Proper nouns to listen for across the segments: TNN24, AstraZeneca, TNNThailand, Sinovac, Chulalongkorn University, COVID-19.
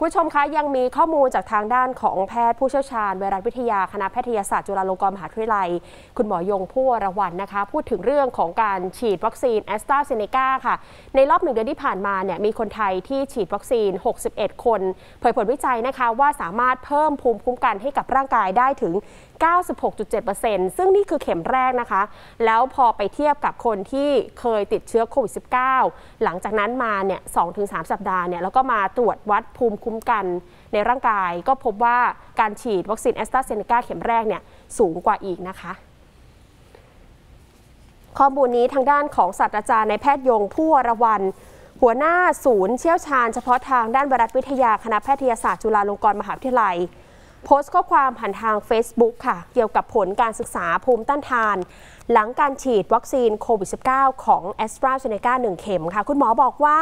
คุณผู้ชมคะยังมีข้อมูลจากทางด้านของแพทย์ผู้เชี่ยวชาญไวรัสวิทยาคณะแพทยศาสตร์จุฬาลงกรณ์มหาวิทยาลัยคุณหมอยงผู้วรวรรณนะคะพูดถึงเรื่องของการฉีดวัคซีน AstraZeneca ค่ะในรอบ1 เดือนที่ผ่านมาเนี่ยมีคนไทยที่ฉีดวัคซีน61คนเผยผลวิจัยนะคะว่าสามารถเพิ่มภูมิคุ้มกันให้กับร่างกายได้ถึง 96.7% ซึ่งนี่คือเข็มแรกนะคะแล้วพอไปเทียบกับคนที่เคยติดเชื้อโควิด -19 หลังจากนั้นมาเนี่ย 2-3 สัปดาห์เนี่ยแล้วก็มาตรวจวัดภูมิคุ้มกันในร่างกายก็พบว่าการฉีดวัคซีน AstraZeneca เข็มแรกเนี่ยสูงกว่าอีกนะคะข้อมูลนี้ทางด้านของศาสตราจารย์นายแพทย์ยงผู้วรวรรณหัวหน้าศูนย์เชี่ยวชาญเฉพาะทางด้านไวรัสวิทยาคณะแพทยศาสตร์จุฬาลงกรณ์มหาวิทยาลัยโพสต์ข้อความผ่านทาง Facebook ค่ะเกี่ยวกับผลการศึกษาภูมิต้านทานหลังการฉีดวัคซีนโควิด -19 ของ AstraZeneca 1 เข็มค่ะคุณหมอบอกว่า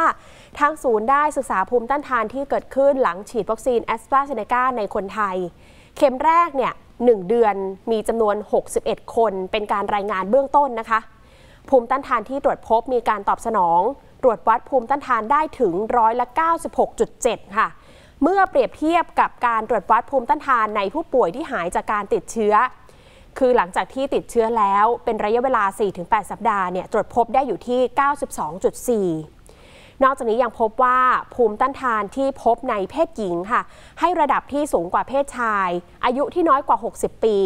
ทางศูนย์ได้ศึกษาภูมิต้านทานที่เกิดขึ้นหลังฉีดวัคซีน AstraZeneca ในคนไทยเข็มแรกเนี่ย1 เดือนมีจำนวน61คนเป็นการรายงานเบื้องต้นนะคะภูมิต้านทานที่ตรวจพบมีการตอบสนองตรวจวัดภูมิต้านทานได้ถึง96.7% ค่ะเมื่อเปรียบเทียบกับการตรวจวัดภูมิต้านทานในผู้ป่วยที่หายจากการติดเชื้อคือหลังจากที่ติดเชื้อแล้วเป็นระยะเวลา 4-8 สัปดาห์เนี่ยตรวจพบได้อยู่ที่ 92.4 นอกจากนี้ยังพบว่าภูมิต้านทานที่พบในเพศหญิงค่ะให้ระดับที่สูงกว่าเพศชายอายุที่น้อยกว่า60ปี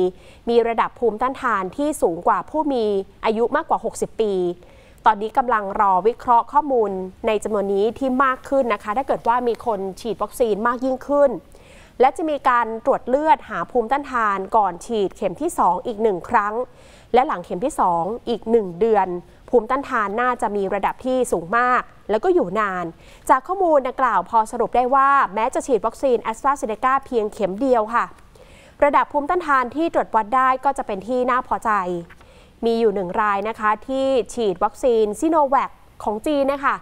มีระดับภูมิต้านทานที่สูงกว่าผู้มีอายุมากกว่า60ปีตอนนี้กำลังรอวิเคราะห์ข้อมูลในจำนวนนี้ที่มากขึ้นนะคะถ้าเกิดว่ามีคนฉีดวัคซีนมากยิ่งขึ้นและจะมีการตรวจเลือดหาภูมิต้านทานก่อนฉีดเข็มที่2อีก1ครั้งและหลังเข็มที่2อีก1เดือนภูมิต้านทานน่าจะมีระดับที่สูงมากแล้วก็อยู่นานจากข้อมูลดังกล่าวพอสรุปได้ว่าแม้จะฉีดวัคซีน AstraZeneca เพียงเข็มเดียวค่ะระดับภูมิต้านทานที่ตรวจวัดได้ก็จะเป็นที่น่าพอใจมีอยู่1รายนะคะที่ฉีดวัคซีนซิโนแวคของจีนนะคะ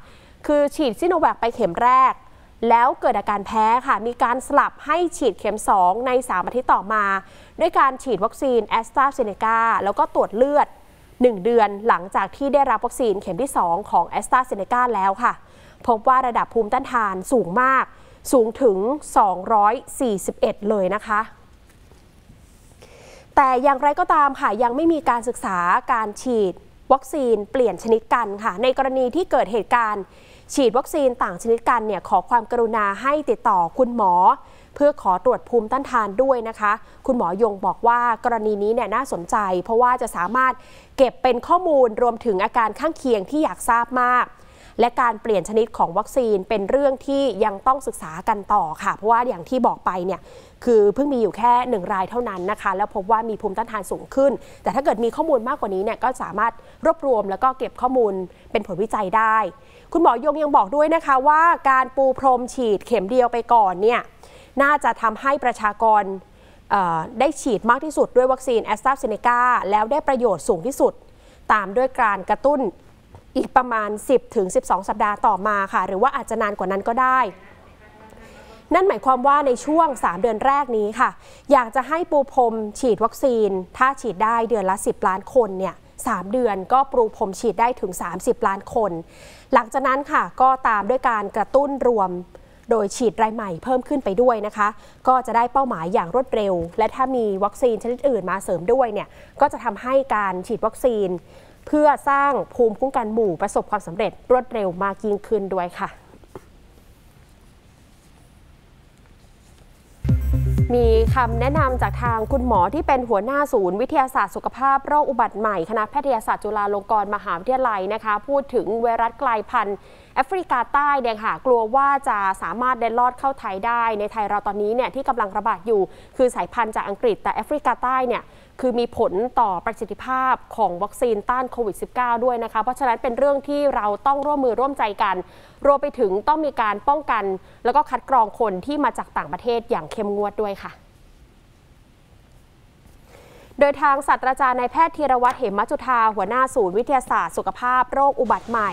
คือฉีดซิโนแวคไปเข็มแรกแล้วเกิดอาการแพ้ค่ะมีการสลับให้ฉีดเข็ม2ใน3อาทิตย์ต่อมาด้วยการฉีดวัคซีน AstraZeneca แล้วก็ตรวจเลือด1เดือนหลังจากที่ได้รับวัคซีนเข็มที่2ของ AstraZeneca แล้วค่ะพบว่าระดับภูมิต้านทานสูงมากสูงถึง241เลยนะคะแต่อย่างไรก็ตามค่ะยังไม่มีการศึกษาการฉีดวัคซีนเปลี่ยนชนิดกันค่ะในกรณีที่เกิดเหตุการณ์ฉีดวัคซีนต่างชนิดกันเนี่ยขอความกรุณาให้ติดต่อคุณหมอเพื่อขอตรวจภูมิต้านทานด้วยนะคะคุณหมอยงบอกว่ากรณีนี้เนี่ยน่าสนใจเพราะว่าจะสามารถเก็บเป็นข้อมูลรวมถึงอาการข้างเคียงที่อยากทราบมากและการเปลี่ยนชนิดของวัคซีนเป็นเรื่องที่ยังต้องศึกษากันต่อค่ะเพราะว่าอย่างที่บอกไปเนี่ยคือเพิ่งมีอยู่แค่1รายเท่านั้นนะคะแล้วพบว่ามีภูมิต้านทานสูงขึ้นแต่ถ้าเกิดมีข้อมูลมากกว่านี้เนี่ยก็สามารถรวบรวมแล้วก็เก็บข้อมูลเป็นผลวิจัยได้คุณหมอยงยังบอกด้วยนะคะว่าการปูพรมฉีดเข็มเดียวไปก่อนเนี่ยน่าจะทำให้ประชากรได้ฉีดมากที่สุดด้วยวัคซีน AstraZeneca แล้วได้ประโยชน์สูงที่สุดตามด้วยการกระตุ้นอีกประมาณ 10-12 สัปดาห์ต่อมาค่ะหรือว่าอาจจะนานกว่านั้นก็ได้นั่นหมายความว่าในช่วง3เดือนแรกนี้ค่ะอยากจะให้ปูพรมฉีดวัคซีนถ้าฉีดได้เดือนละ10ล้านคนเนี่ย3เดือนก็ปูพรมฉีดได้ถึง30ล้านคนหลังจากนั้นค่ะก็ตามด้วยการกระตุ้นรวมโดยฉีดรายใหม่เพิ่มขึ้นไปด้วยนะคะก็จะได้เป้าหมายอย่างรวดเร็วและถ้ามีวัคซีนชนิดอื่นมาเสริมด้วยเนี่ยก็จะทำให้การฉีดวัคซีนเพื่อสร้างภูมิคุ้มกันหมู่ประสบความสำเร็จรวดเร็วมากยิ่งขึ้นด้วยค่ะมีคำแนะนำจากทางคุณหมอที่เป็นหัวหน้าศูนย์วิทยาศาสตร์สุขภาพโรคอุบัติใหม่คณะแพทยศาสตร์จุฬาลงกรณ์มหาวิทยาลัยนะคะพูดถึงไวรัสกลายพันธุ์แอฟริกาใต้เนี่ยค่ะกลัวว่าจะสามารถเล็ดลอดเข้าไทยได้ในไทยเราตอนนี้เนี่ยที่กำลังระบาดอยู่คือสายพันธุ์จากอังกฤษแต่แอฟริกาใต้เนี่ยคือมีผลต่อประสิทธิภาพของวัคซีนต้านโควิด -19 ด้วยนะคะเพราะฉะนั้นเป็นเรื่องที่เราต้องร่วมมือร่วมใจกันรวมไปถึงต้องมีการป้องกันแล้วก็คัดกรองคนที่มาจากต่างประเทศอย่างเข้มงวดด้วยค่ะโดยทางศาสตราจารย์นายแพทย์ธีรวัฒน์เหมจุฑาหัวหน้าศูนย์วิทยาศาสตร์สุขภาพโรคอุบัติใหม่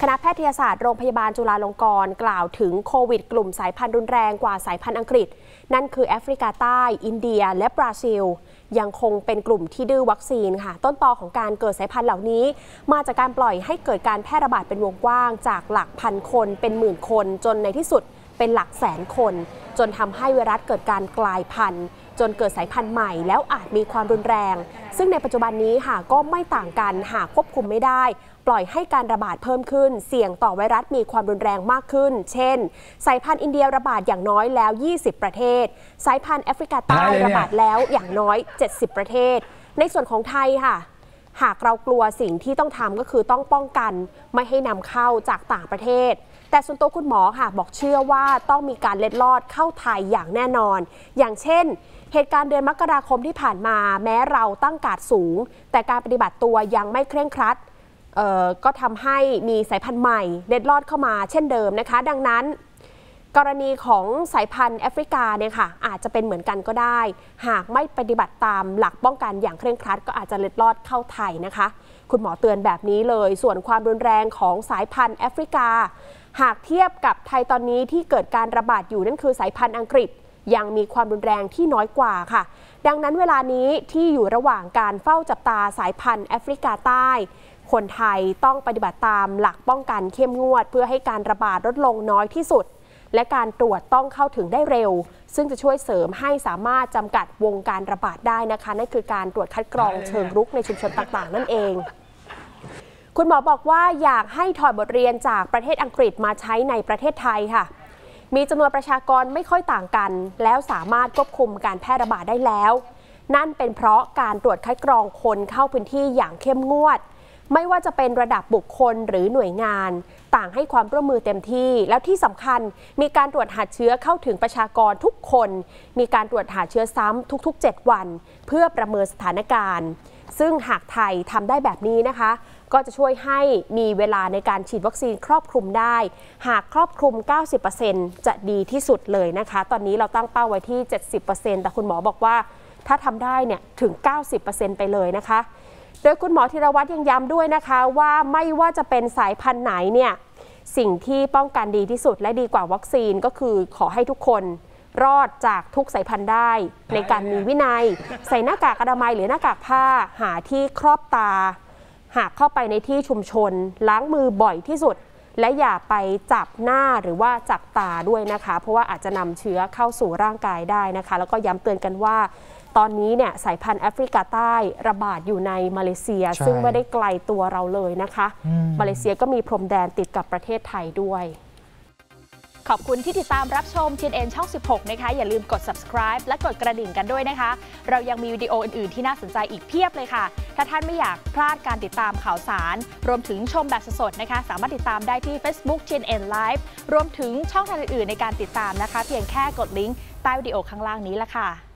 คณะแพทยศาสตร์โรงพยาบาลจุฬาลงกรณ์กล่าวถึงโควิดกลุ่มสายพันธุ์รุนแรงกว่าสายพันธุ์อังกฤษนั่นคือแอฟริกาใต้อินเดียและบราซิลยังคงเป็นกลุ่มที่ดื้อวัคซีนค่ะต้นตอของการเกิดสายพันธุ์เหล่านี้มาจากการปล่อยให้เกิดการแพร่ระบาดเป็นวงกว้างจากหลักพันคนเป็นหมื่นคนจนในที่สุด เป็นหลักแสนคนจนทำให้ไวรัสเกิดการกลายพันธุ์จนเกิดสายพันธุ์ใหม่แล้วอาจมีความรุนแรงซึ่งในปัจจุบันนี้ค่ะก็ไม่ต่างกันหากควบคุมไม่ได้ปล่อยให้การระบาดเพิ่มขึ้นเสี่ยงต่อไวรัสมีความรุนแรงมากขึ้นเช่นสายพันธุ์อินเดียระบาดอย่างน้อยแล้ว20ประเทศสายพันธุ์แอฟริกาใต้ระบาดแล้วอย่างน้อย70ประเทศในส่วนของไทยค่ะหากเรากลัวสิ่งที่ต้องทำก็คือต้องป้องกันไม่ให้นำเข้าจากต่างประเทศแต่ส่วนตัวคุณหมอค่ะบอกเชื่อว่าต้องมีการเล็ดลอดเข้าไทยอย่างแน่นอนอย่างเช่นเหตุการณ์เดือนมกราคมที่ผ่านมาแม้เราตั้งการ์ดสูงแต่การปฏิบัติตัวยังไม่เคร่งครัดก็ทำให้มีสายพันธุ์ใหม่เล็ดลอดเข้ามาเช่นเดิมนะคะดังนั้นกรณีของสายพันธุ์แอฟริกาเนี่ยค่ะอาจจะเป็นเหมือนกันก็ได้หากไม่ปฏิบัติตามหลักป้องกันอย่างเคร่งครัดก็อาจจะเล็ดลอดเข้าไทยนะคะคุณหมอเตือนแบบนี้เลยส่วนความรุนแรงของสายพันธุ์แอฟริกาหากเทียบกับไทยตอนนี้ที่เกิดการระบาดอยู่นั่นคือสายพันธุ์อังกฤษยังมีความรุนแรงที่น้อยกว่าค่ะดังนั้นเวลานี้ที่อยู่ระหว่างการเฝ้าจับตาสายพันธุ์แอฟริกาใต้คนไทยต้องปฏิบัติตามหลักป้องกันเข้มงวดเพื่อให้การระบาดลดลงน้อยที่สุดและการตรวจต้องเข้าถึงได้เร็วซึ่งจะช่วยเสริมให้สามารถจำกัดวงการระบาดได้นะคะนั่นคือการตรวจคัดกรองเชิงรุกในชุมชนต่างๆนั่นเองคุณหมอบอกว่าอยากให้ถอดบทเรียนจากประเทศอังกฤษมาใช้ในประเทศไทยค่ะมีจำนวนประชากรไม่ค่อยต่างกันแล้วสามารถควบคุมการแพร่ระบาดได้แล้วนั่นเป็นเพราะการตรวจคัดกรองคนเข้าพื้นที่อย่างเข้มงวดไม่ว่าจะเป็นระดับบุคคลหรือหน่วยงานต่างให้ความร่วมมือเต็มที่แล้วที่สำคัญมีการตรวจหาเชื้อเข้าถึงประชากรทุกคนมีการตรวจหาเชื้อซ้ำทุกๆ7วันเพื่อประเมินสถานการณ์ซึ่งหากไทยทำได้แบบนี้นะคะก็จะช่วยให้มีเวลาในการฉีดวัคซีนครอบคลุมได้หากครอบคลุม 90% จะดีที่สุดเลยนะคะตอนนี้เราตั้งเป้าไว้ที่ 70% แต่คุณหมอบอกว่าถ้าทำได้เนี่ยถึง 90% ไปเลยนะคะโดยคุณหมอธีรวัตรยังย้ำด้วยนะคะว่าไม่ว่าจะเป็นสายพันธุ์ไหนเนี่ยสิ่งที่ป้องกันดีที่สุดและดีกว่าวัคซีนก็คือขอให้ทุกคนรอดจากทุกสายพันธุ์ได้ในการมีวินัยใส่หน้ากากอนามัยหรือหน้ากากผ้าหาที่ครอบตาหากเข้าไปในที่ชุมชนล้างมือบ่อยที่สุดและอย่าไปจับหน้าหรือว่าจับตาด้วยนะคะเพราะว่าอาจจะนำเชื้อเข้าสู่ร่างกายได้นะคะแล้วก็ย้ำเตือนกันว่าตอนนี้เนี่ยสายพันธุ์แอฟริกาใต้ระบาดอยู่ในมาเลเซียซึ่งไม่ได้ไกลตัวเราเลยนะคะมาเลเซียก็มีพรมแดนติดกับประเทศไทยด้วยขอบคุณที่ติดตามรับชม TNN ช่อง 16 นะคะอย่าลืมกด subscribe และกดกระดิ่งกันด้วยนะคะเรายังมีวิดีโออื่นๆที่น่าสนใจอีกเพียบเลยค่ะถ้าท่านไม่อยากพลาดการติดตามข่าวสารรวมถึงชมแบบสดๆนะคะสามารถติดตามได้ที่ Facebook TNN Live รวมถึงช่องทางอื่นๆในการติดตามนะคะเพียงแค่กดลิงก์ใต้วิดีโอข้างล่างนี้ละค่ะ